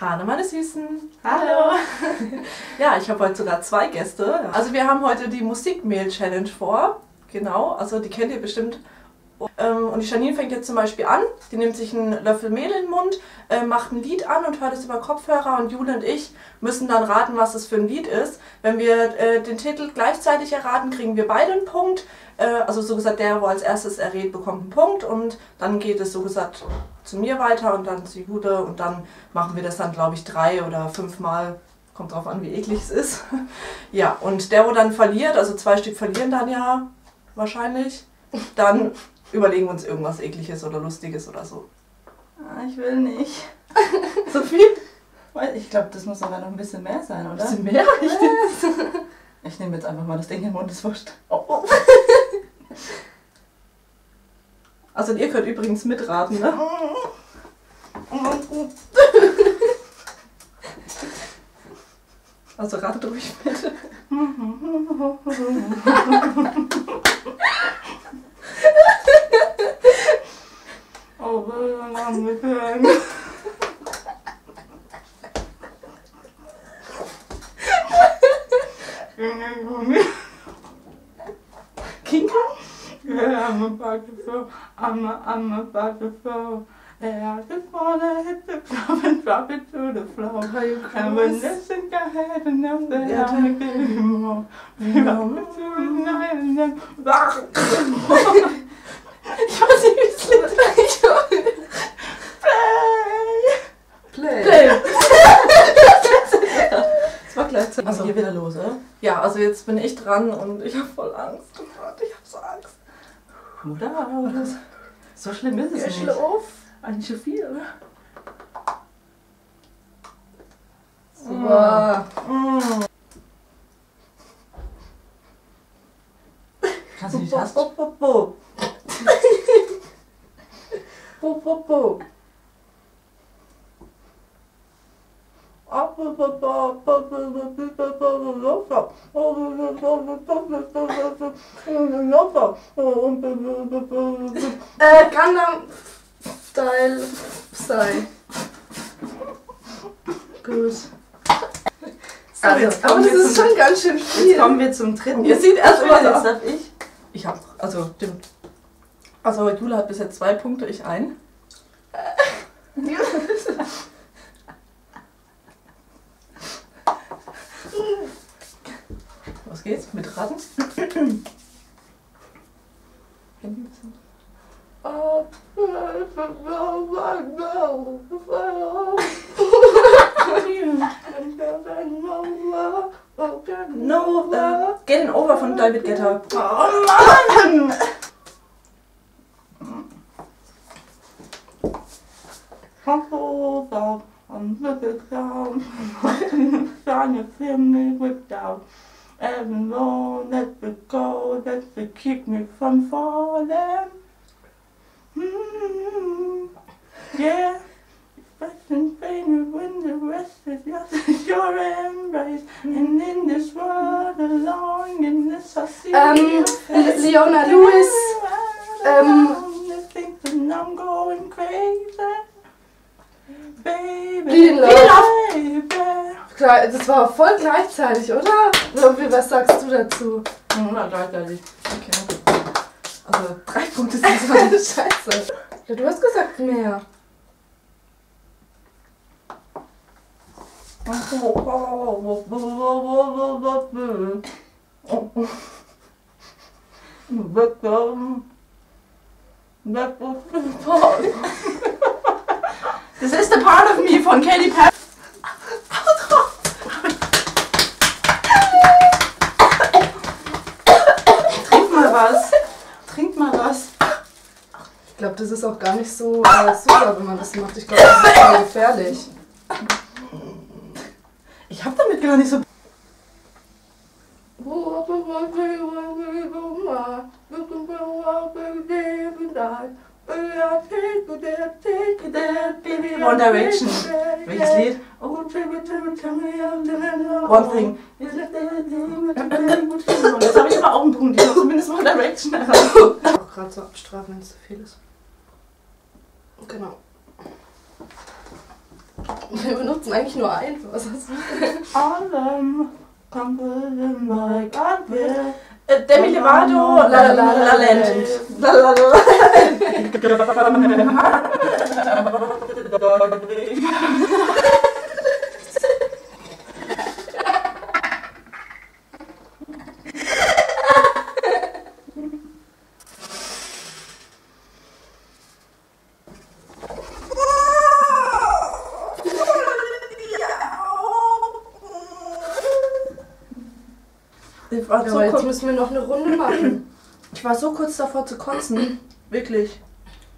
Hane, meine Süßen! Hallo! Ja, ich habe heute sogar zwei Gäste. Also wir haben heute die Musik-Mehl Challenge vor. Genau, also die kennt ihr bestimmt. Und die Jeanine fängt jetzt zum Beispiel an. Die nimmt sich einen Löffel Mehl in den Mund, macht ein Lied an und hört es über Kopfhörer. Und Jule und ich müssen dann raten, was es für ein Lied ist. Wenn wir den Titel gleichzeitig erraten, kriegen wir beide einen Punkt. Also so gesagt, der, wo als erstes errät, bekommt einen Punkt. Und dann geht es so gesagt zu mir weiter und dann zu Jule. Und dann machen wir das dann, glaube ich, 3 oder 5 Mal. Kommt drauf an, wie eklig es ist. Ja, und der, wo dann verliert, also 2 Stück verlieren dann ja wahrscheinlich, dann überlegen wir uns irgendwas Ekliges oder Lustiges oder so. Ich will nicht. So viel? Ich glaube, das muss aber noch ein bisschen mehr sein, oder? Ein bisschen mehr? Ich nehme jetzt einfach mal das Ding in den Mund, ist wurscht. Oh, oh. Also ihr könnt übrigens mitraten, ne? Also ratet ruhig mit. Oh, I'm about to fall. Yeah, I just wanna hit the club and drop it to the floor. And when they think I had enough, then I will give you more. Drop it to the night and then... Ich weiß nicht, wie es liegt. Play! Das war gleichzeitig. Also hier wieder los, oder? Ja, also jetzt bin ich dran und ich habe voll Angst. Oh Gott, ich hab so Angst. Oder? So schlimm ist es nicht. Ich schlafe. Eigentlich so viel, oder? Super. Kannst du die Taste? Gangnam Style sein. Gut. Also, aber das ist schon ganz schön viel. Jetzt kommen wir zum dritten. Ihr seht erst mal, das darf ich. Ich hab, also stimmt. Also Jule hat bis jetzt 2 Punkte, ich einen. Was geht's? Mit Ratten? No, Get It Over von David Guetta. Oh Mann! Everyone that will go, that will keep me from falling. Yeah, fashion pain when the rest is just your embrace. And in this world alone, in this I see you. Leona Lewis. I'm going crazy. Baby, baby. Klar, das war voll gleichzeitig, oder? Sophie, was sagst du dazu? Na, gleichzeitig. Okay. Also 3 Punkte sind so eine Scheiße. Ja, du hast gesagt mehr. This is the part of me von Katy Perry. Trink mal was. Ich glaube, das ist auch gar nicht so super, wenn man das macht. Ich glaube, das ist total gefährlich. Ich habe damit gar nicht so... One Direction. Welches Lied? One Thing. Jetzt habe ich aber auch einen Punkt. Ich habe zumindest One Direction erreicht. Auch gerade so abstrafen, wenn es zu viel ist. Genau. Wir benutzen eigentlich nur eins. Was ist das? Demi Lovato, La La La La Land. La La La La Land. Ja, so jetzt müssen wir noch eine Runde machen. Ich war so kurz davor zu kotzen. Wirklich.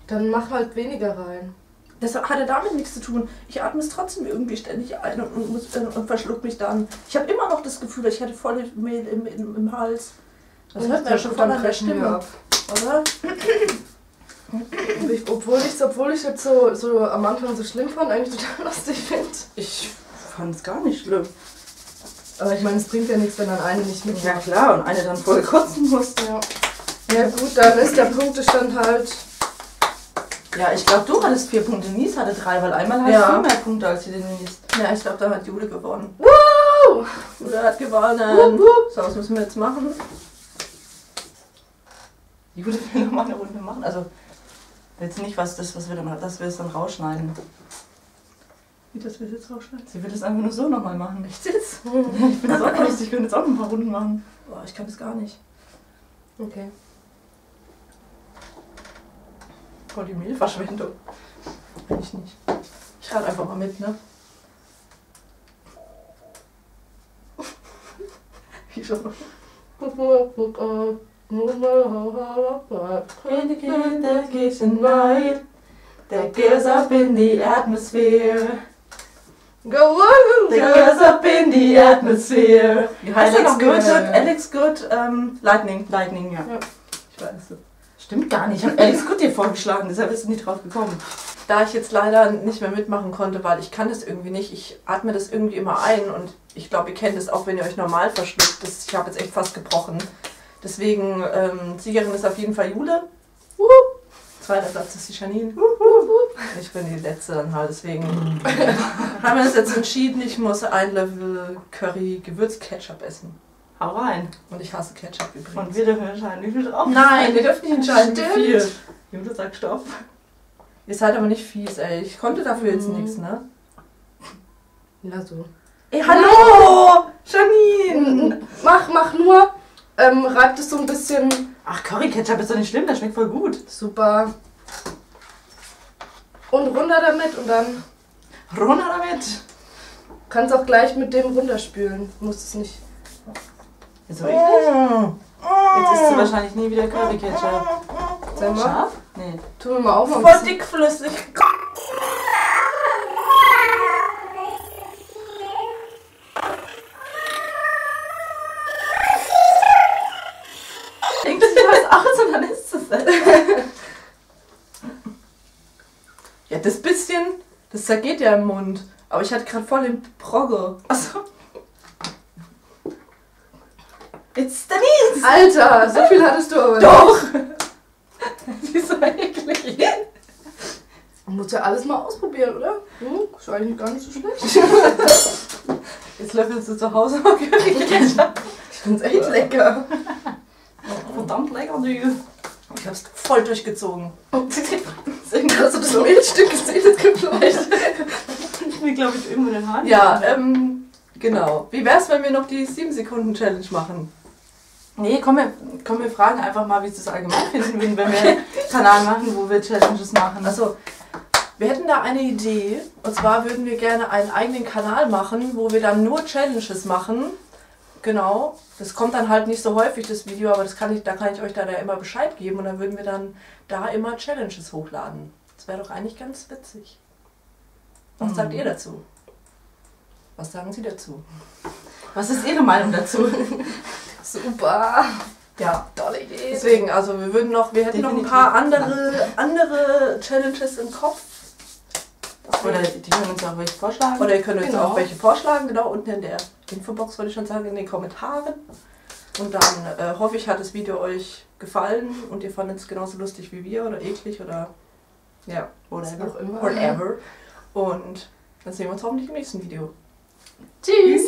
Dann mach halt weniger rein. Das hatte damit nichts zu tun. Ich atme es trotzdem irgendwie ständig ein und verschluck mich dann. Ich habe immer noch das Gefühl, dass ich hatte voll Mehl im Hals. Das hört man ja schon von der Stimme. Oder? Obwohl ich jetzt so am Anfang so schlimm fand, eigentlich total lustig finde. Ich fand es gar nicht schlimm. Aber ich meine, es bringt ja nichts, wenn dann eine nicht mitmacht. Ja klar, und eine dann voll kotzen muss. Ja. Ja gut, dann ist der Punktestand halt... Ja, ich glaube, du hattest 4 Punkte, Denise hatte 3, weil einmal hat ja. Viel mehr Punkte als die Denise. Ja, ich glaube, da hat Jule gewonnen. Wow! Jule hat gewonnen. Wup, wup. So, was müssen wir jetzt machen? Jule will nochmal eine Runde machen. Also, jetzt nicht, was wir dann machen, dass wir es dann rausschneiden. Dass wir es jetzt rausschneiden. Sie wird es einfach nur so nochmal machen. Echt jetzt? Ich bin das auch nicht. Ich könnte jetzt auch noch ein paar Runden machen. Boah, ich kann das gar nicht. Okay. Boah, die Mehlverschwendung. Kann ich nicht. Ich rate einfach mal mit, ne? Wie schon mal. Kinder geht in weit. That goes up in the atmosphere. Go on, that goes up in the atmosphere. Alex Good, Lightning, ja. Ich weiß es. Stimmt gar nicht, ich habe Alex Good dir vorgeschlagen, deshalb ist du nicht drauf gekommen. Da ich jetzt leider nicht mehr mitmachen konnte, weil ich kann das irgendwie nicht, ich atme das irgendwie immer ein und ich glaube, ihr kennt das auch, wenn ihr euch normal verschluckt. Ich habe jetzt echt fast gebrochen. Deswegen, Siegerin ist auf jeden Fall Jule. Zweiter Platz ist die Jeanine. Ich bin die letzte dann halt, deswegen haben wir uns jetzt entschieden, ich muss ein Level Curry Gewürz-Ketchup essen. Hau rein. Und ich hasse Ketchup übrigens. Und wir dürfen entscheiden, wie viel drauf. Nein, wir dürfen nicht entscheiden, wie viel. Jule sagt Stopp. Ihr seid aber nicht fies, ey. Ich konnte dafür jetzt nichts, ne? Ja, so. Ey, hallo! Jeanine! Mach nur, reibt es so ein bisschen... Ach, Curry-Ketchup ist doch nicht schlimm, das schmeckt voll gut. Super. Und runter damit und dann... Runter damit! Kannst auch gleich mit dem runterspülen. Du musst es nicht... Jetzt habe ich nicht. Jetzt isst du wahrscheinlich nie wieder Curry-Ketchup. Sei mal. Scharf? Nee. Tun wir mal auf. Voll dickflüssig. Ja, das bisschen, das zergeht ja im Mund. Aber ich hatte gerade voll den Progge. Achso. It's Denise! Alter, so viel hattest du aber doch! Das ist so eklig. Man muss ja alles mal ausprobieren, oder? Ist eigentlich gar nicht so schlecht. Jetzt löffelst du zu Hause mal Curry-Ketchup. Ich find's echt lecker. Verdammt lecker, du. Ich hab's voll durchgezogen. Hast du das Mehlstück gesehen, das gefleischt? Ich bin, glaube ich, irgendwo in den Haaren. Ja, genau. Wie wär's, wenn wir noch die 7-Sekunden-Challenge machen? Nee, komm, wir fragen einfach mal, wie es das allgemein finden würden, wenn wir einen Kanal machen, wo wir Challenges machen. Also, wir hätten da eine Idee. Und zwar würden wir gerne einen eigenen Kanal machen, wo wir dann nur Challenges machen. Genau, das kommt dann halt nicht so häufig, das Video, aber das kann ich euch dann ja immer Bescheid geben und dann würden wir dann da immer Challenges hochladen. Das wäre doch eigentlich ganz witzig. Was sagt ihr dazu? Was sagen Sie dazu? Was ist Ihre Meinung dazu? Super! Ja, tolle Idee! Deswegen, also wir hätten definitiv noch ein paar andere Challenges im Kopf. Oder die können uns auch welche vorschlagen. Oder ihr könnt uns auch welche vorschlagen, genau, unten in der Infobox, würde ich schon sagen, in den Kommentaren. Und dann hoffe ich, hat das Video euch gefallen und ihr fandet es genauso lustig wie wir oder eklig oder ja, whatever. Und Dann sehen wir uns hoffentlich im nächsten Video. Tschüss!